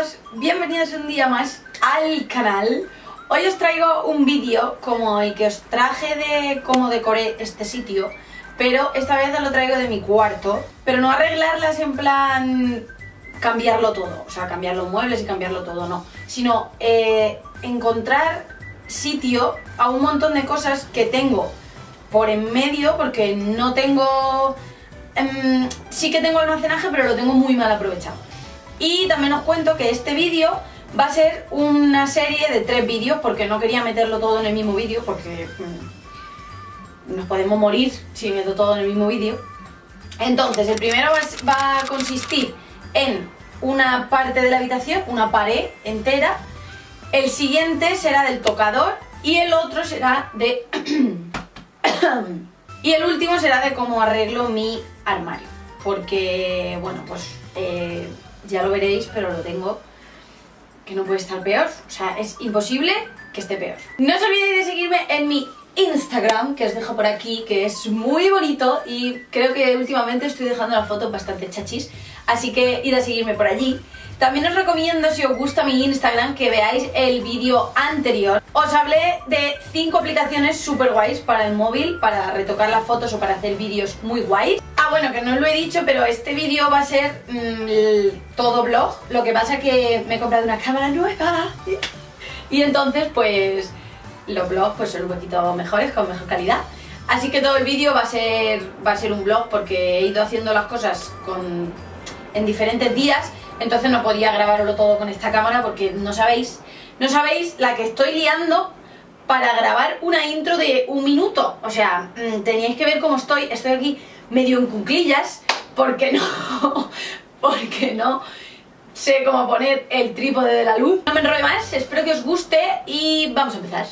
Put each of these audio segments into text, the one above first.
chicos, bienvenidos un día más al canal. Hoy os traigo un vídeo como el que os traje de cómo decoré este sitio, pero esta vez os lo traigo de mi cuarto, pero no arreglarlas en plan cambiarlo todo, o sea, cambiar los muebles y cambiarlo todo, no, sino encontrar sitio a un montón de cosas que tengo por en medio, porque no tengo... sí que tengo almacenaje, pero lo tengo muy mal aprovechado. Y también os cuento que este vídeo va a ser una serie de 3 vídeos, porque no quería meterlo todo en el mismo vídeo, porque nos podemos morir si meto todo en el mismo vídeo. Entonces, el primero va a consistir en una parte de la habitación, una pared entera. El siguiente será del tocador y el otro será de... Y el último será de cómo arreglo mi armario, porque, bueno, pues ya lo veréis, pero lo tengo que no puede estar peor, o sea, es imposible que esté peor. No os olvidéis de seguirme en mi Instagram, que os dejo por aquí, que es muy bonito y creo que últimamente estoy dejando las fotos bastante chachis, así que id a seguirme por allí. También os recomiendo, si os gusta mi Instagram, que veáis el vídeo anterior. Os hablé de 5 aplicaciones super guays para el móvil, para retocar las fotos o para hacer vídeos muy guays. Ah, bueno, que no os lo he dicho, pero este vídeo va a ser todo vlog. Lo que pasa es que me he comprado una cámara nueva y entonces pues los vlogs pues son un poquito mejores, con mejor calidad. Así que todo el vídeo va a ser un vlog, porque he ido haciendo las cosas en diferentes días. Entonces no podía grabarlo todo con esta cámara, porque no sabéis la que estoy liando para grabar una intro de 1 minuto. O sea, teníais que ver cómo estoy aquí medio en cuclillas, porque no sé cómo poner el trípode de la luz. No me enrollo más, espero que os guste y vamos a empezar.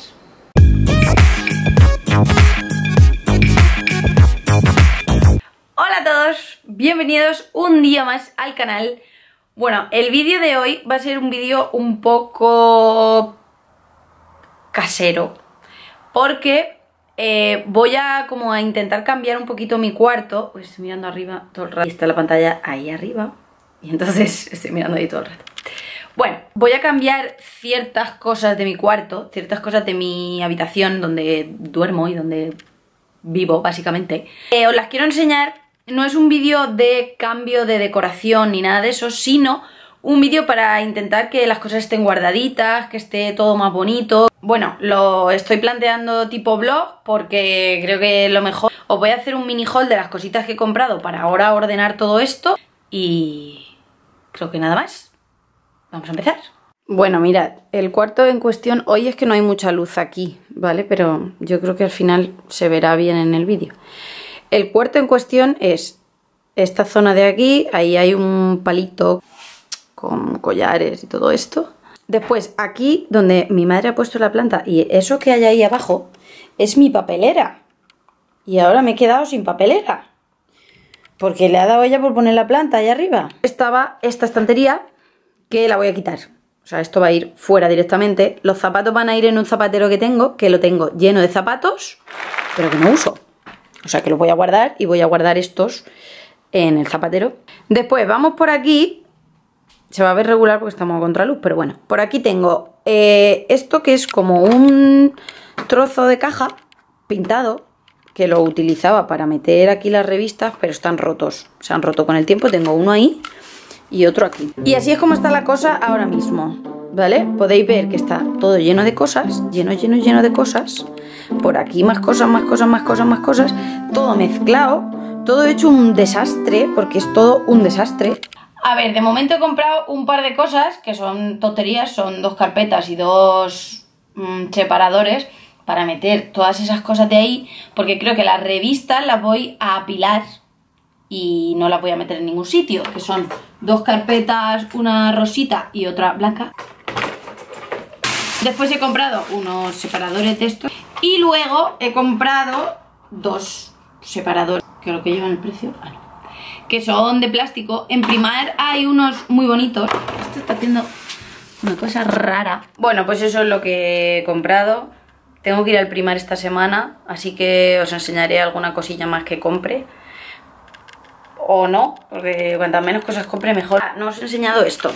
Hola a todos, bienvenidos un día más al canal. Bueno, el vídeo de hoy va a ser un vídeo un poco casero, porque voy a como a intentar cambiar un poquito mi cuarto. Uy, estoy mirando arriba todo el rato y está la pantalla ahí arriba y entonces estoy mirando ahí todo el rato. Bueno, voy a cambiar ciertas cosas de mi cuarto, ciertas cosas de mi habitación donde duermo y donde vivo básicamente. Os las quiero enseñar. No es un vídeo de cambio de decoración ni nada de eso, sino un vídeo para intentar que las cosas estén guardaditas, que esté todo más bonito. Bueno, lo estoy planteando tipo vlog porque creo que lo mejor... Os voy a hacer un mini haul de las cositas que he comprado para ahora ordenar todo esto y creo que nada más. Vamos a empezar. Bueno, mirad, el cuarto en cuestión hoy es que no hay mucha luz aquí, ¿vale? Pero yo creo que al final se verá bien en el vídeo. El cuarto en cuestión es esta zona de aquí, ahí hay un palito con collares y todo esto. Después aquí donde mi madre ha puesto la planta y eso que hay ahí abajo es mi papelera. Y ahora me he quedado sin papelera porque le ha dado ella por poner la planta ahí arriba. Estaba esta estantería que la voy a quitar. O sea, esto va a ir fuera directamente. Los zapatos van a ir en un zapatero que lo tengo lleno de zapatos, pero que no uso. O sea que los voy a guardar y voy a guardar estos en el zapatero. Después vamos por aquí. Se va a ver regular porque estamos a contraluz, pero bueno. Por aquí tengo esto que es como un trozo de caja pintado, que lo utilizaba para meter aquí las revistas, pero están rotos. Se han roto con el tiempo. Tengo uno ahí y otro aquí. Y así es como está la cosa ahora mismo, ¿vale? Podéis ver que está todo lleno de cosas, lleno de cosas. Por aquí más cosas, más cosas. Todo mezclado, todo hecho un desastre, porque es todo un desastre. A ver, de momento he comprado un par de cosas que son tonterías, son 2 carpetas y 2 separadores para meter todas esas cosas de ahí, porque creo que las revistas las voy a apilar y no las voy a meter en ningún sitio, que son 2 carpetas, una rosita y otra blanca. Después he comprado unos separadores de estos y luego he comprado 2 separadores, creo que llevan el precio, que son de plástico. En Primark hay unos muy bonitos. Esto está haciendo una cosa rara. Bueno, pues eso es lo que he comprado. Tengo que ir al Primark esta semana, así que os enseñaré alguna cosilla más que compre. O no, porque cuantas menos cosas compre mejor. Ah, no os he enseñado esto.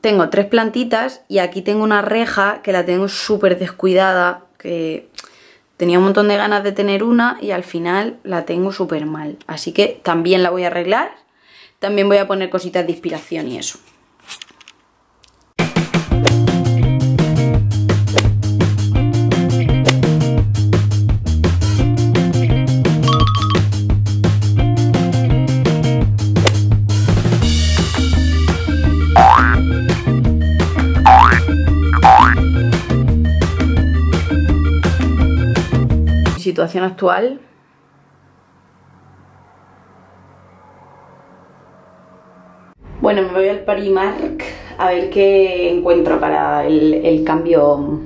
tengo tres plantitas y aquí tengo una reja que la tengo súper descuidada, que tenía un montón de ganas de tener una y al final la tengo súper mal. Así que también la voy a arreglar, también voy a poner cositas de inspiración y eso. Situación actual, bueno, me voy al Primark a ver qué encuentro para el cambio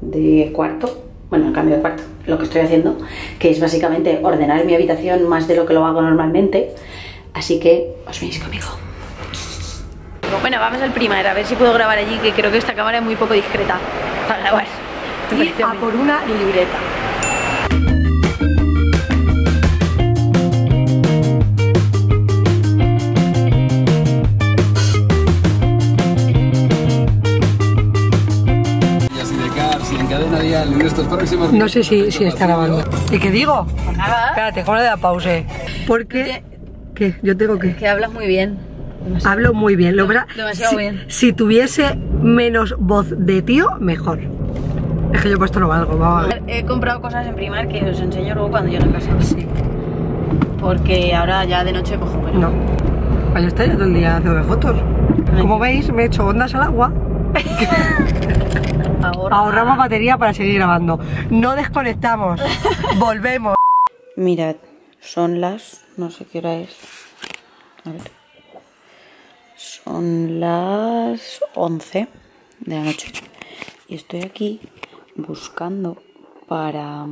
de cuarto, bueno, el cambio de cuarto, lo que estoy haciendo, que es básicamente ordenar mi habitación más de lo que lo hago normalmente, así que os venís conmigo. Bueno, vamos al Primark a ver si puedo grabar allí, que creo que esta cámara es muy poco discreta para grabar. Y a por una libreta. No sé si está grabando. ¿Y qué digo? Pues nada. Espérate, ¿cómo le da pausa? Porque... ¿Qué? Yo tengo que... Es que hablas muy bien. Demasiado. Hablo muy bien. Lo verdad, demasiado bien. Si tuviese menos voz de tío, mejor. Es que yo puesto no valgo, vamos. He comprado cosas en Primark que os enseño luego cuando llegue a casa. Sí. Porque ahora ya de noche cojo pero... No. Ahí está, ya todo el día haciendo fotos. Como veis, me he hecho ondas al agua. Ahorramos batería para seguir grabando. No desconectamos. Volvemos. Mirad, son las... No sé qué hora es. A ver. Son las 11 de la noche. Y estoy aquí buscando para...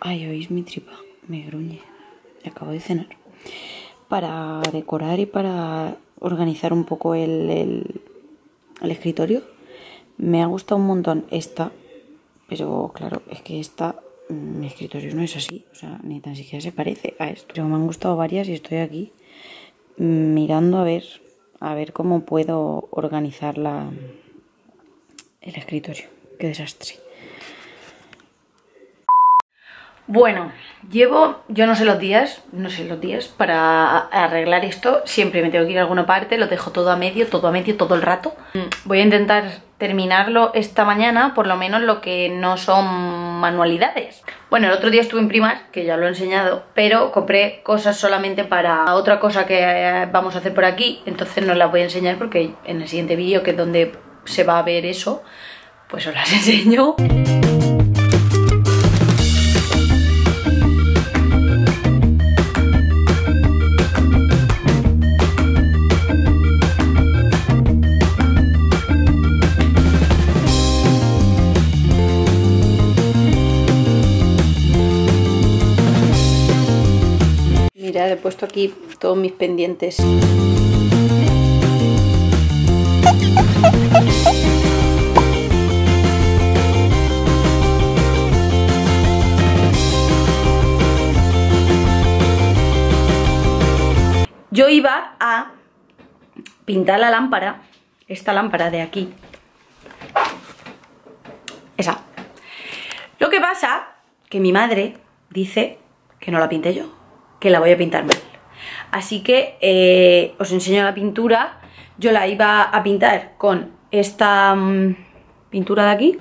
Ay, oís mi tripa. Me gruñe. Acabo de cenar. Para decorar y para organizar un poco el escritorio. Me ha gustado un montón esta, pero claro, es que esta, mi escritorio no es así, o sea, ni tan siquiera se parece a esto. Pero me han gustado varias y estoy aquí mirando a ver cómo puedo organizar el escritorio. ¡Qué desastre! Bueno, llevo, yo no sé los días para arreglar esto. Siempre me tengo que ir a alguna parte, lo dejo todo a medio todo el rato. Voy a intentar terminarlo esta mañana, por lo menos lo que no son manualidades. Bueno, el otro día estuve en Primark, que ya lo he enseñado, pero compré cosas solamente para otra cosa que vamos a hacer por aquí. Entonces no las voy a enseñar porque en el siguiente vídeo, que es donde se va a ver eso, pues os las enseño. Mirad, he puesto aquí todos mis pendientes. Yo iba a pintar la lámpara, esta lámpara de aquí. Esa. Lo que pasa que mi madre dice que no la pinte yo, que la voy a pintar mal. Así que os enseño la pintura. Yo la iba a pintar con esta pintura de aquí.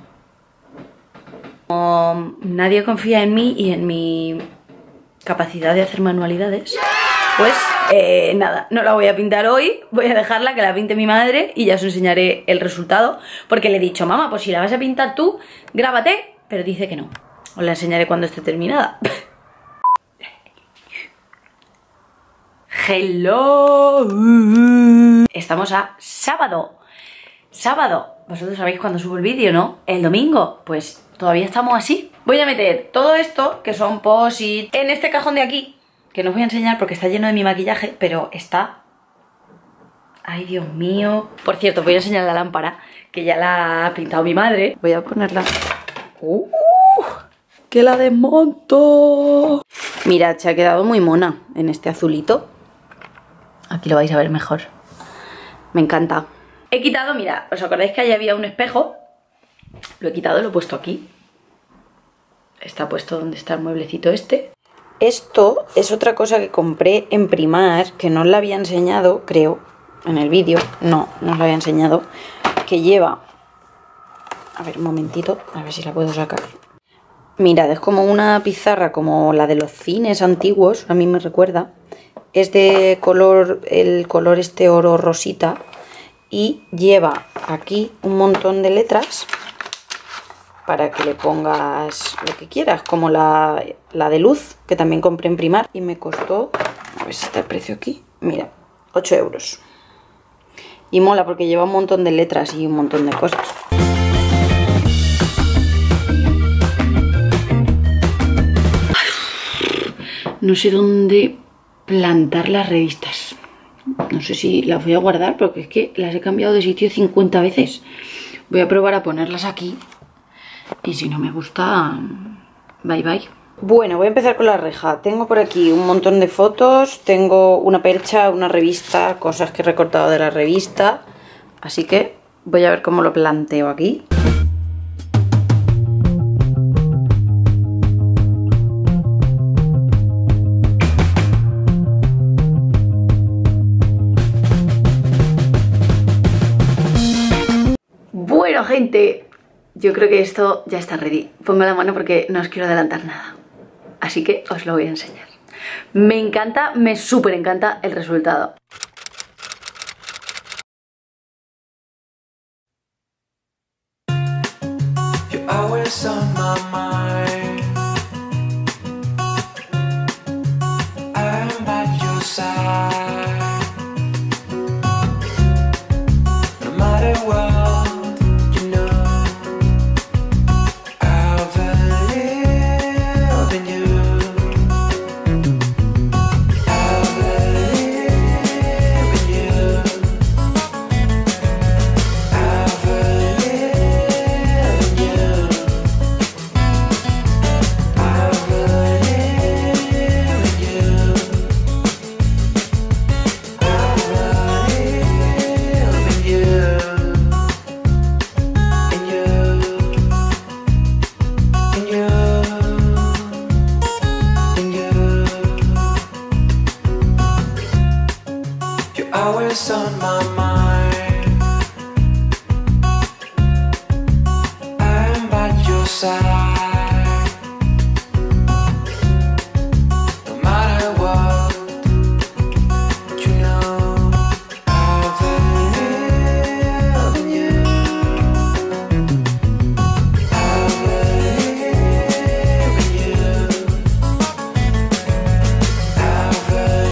Como nadie confía en mí y en mi capacidad de hacer manualidades, pues nada, no la voy a pintar hoy. Voy a dejarla que la pinte mi madre y ya os enseñaré el resultado, porque le he dicho, mamá, pues si la vas a pintar tú, grábate, pero dice que no. Os la enseñaré cuando esté terminada. Hello. Estamos a sábado. Sábado. Vosotros sabéis cuándo subo el vídeo, ¿no? El domingo. Pues todavía estamos así. Voy a meter todo esto, que son post-it, en este cajón de aquí, que no os voy a enseñar porque está lleno de mi maquillaje, pero está... Ay, Dios mío. Por cierto, voy a enseñar la lámpara, que ya la ha pintado mi madre. Voy a ponerla... ¡Que la desmonto! Mirad, se ha quedado muy mona en este azulito. Aquí lo vais a ver mejor. Me encanta. He quitado, mira, ¿os acordáis que ahí había un espejo? Lo he quitado, lo he puesto aquí. Está puesto donde está el mueblecito este. Esto es otra cosa que compré en Primark, que no os la había enseñado, creo, en el vídeo. No, no os la había enseñado. Que lleva... A ver, un momentito, a ver si la puedo sacar. Mirad, es como una pizarra como la de los cines antiguos, a mí me recuerda. Es de color, el color este oro rosita. Y lleva aquí un montón de letras para que le pongas lo que quieras, como la de luz, que también compré en Primark. Y me costó, a ver si está el precio aquí, mira, 8 euros. Y mola porque lleva un montón de letras y un montón de cosas. No sé dónde plantar las revistas. No sé si las voy a guardar porque es que las he cambiado de sitio 50 veces. Voy a probar a ponerlas aquí. Y si no me gusta, bye bye. Bueno, voy a empezar con la reja. Tengo por aquí un montón de fotos. Tengo una percha, una revista, cosas que he recortado de la revista. Así que voy a ver cómo lo planteo aquí. Bueno, gente, yo creo que esto ya está ready. Pongo la mano porque no os quiero adelantar nada. Así que os lo voy a enseñar. Me encanta, me súper encanta el resultado.